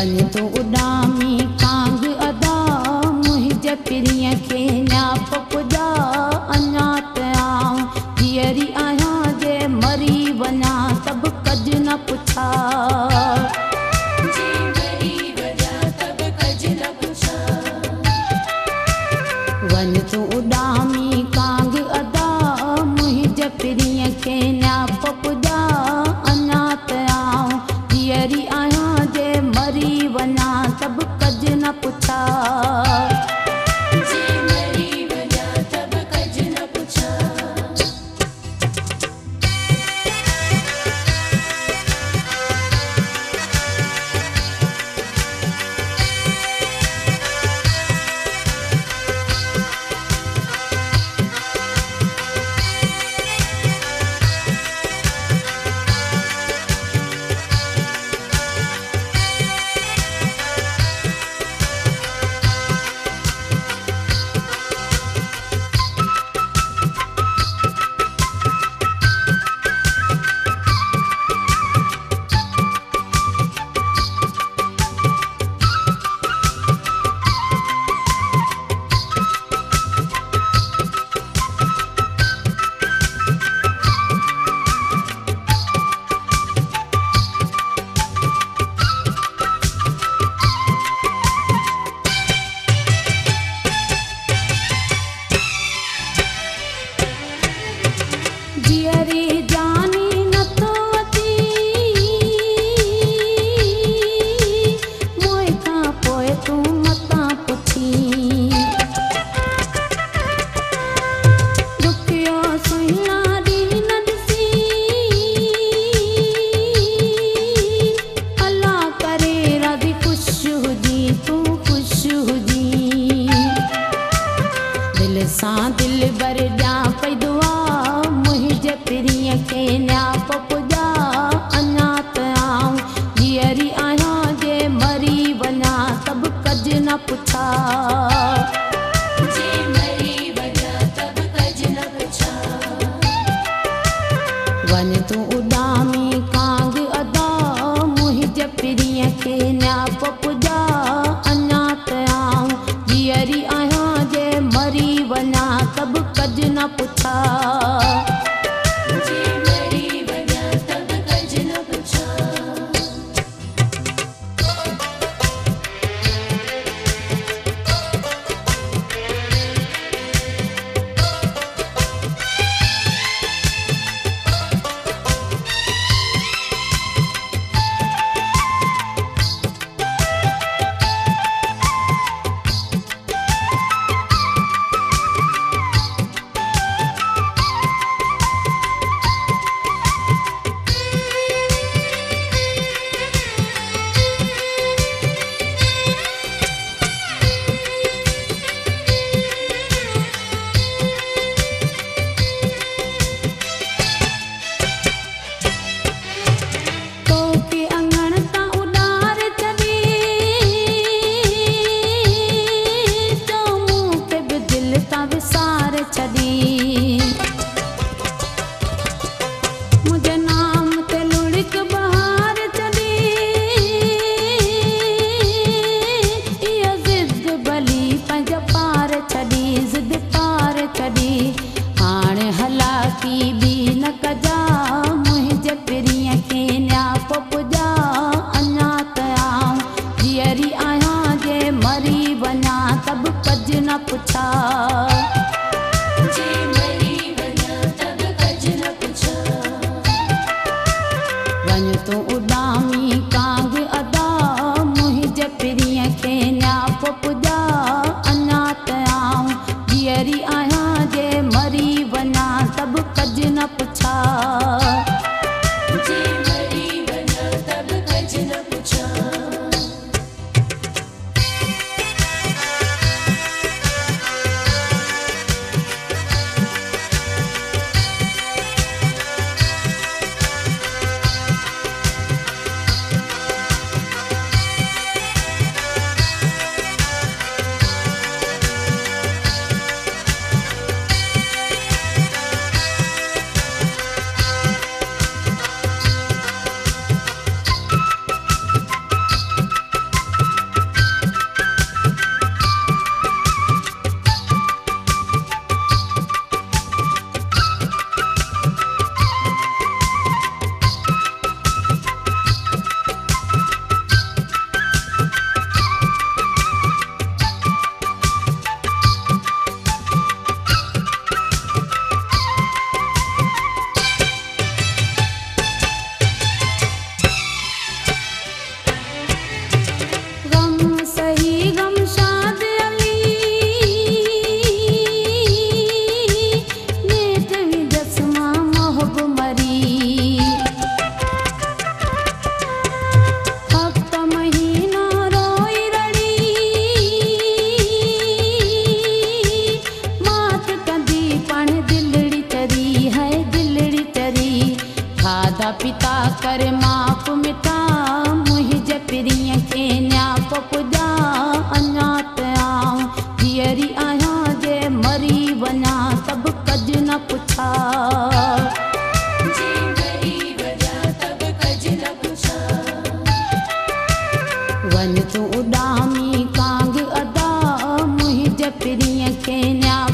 तन तो उडामी कांग अदा मुंहिंजे परीअ खे न्यापो पुजा। अञा त आऊं धीअरी आहियां जे मरी वञा सब कज न पुछा। वन तो उडामी कांग अदा मुंहिंजे परीअ खे न्यापो पुजा। अञा त आऊं धीअरी आहियां जे मरी वञा सब कज न पुछा। वन तूं उडामी कांग अदा मुंहिंजे परीअ खे न्यापो पुजा। अञा त आऊं धीअरी आहियां जे मरी वञा सब कज न पुछा। वन तो उडामी कांग अदा मुंहिंजे परियं के न्यापो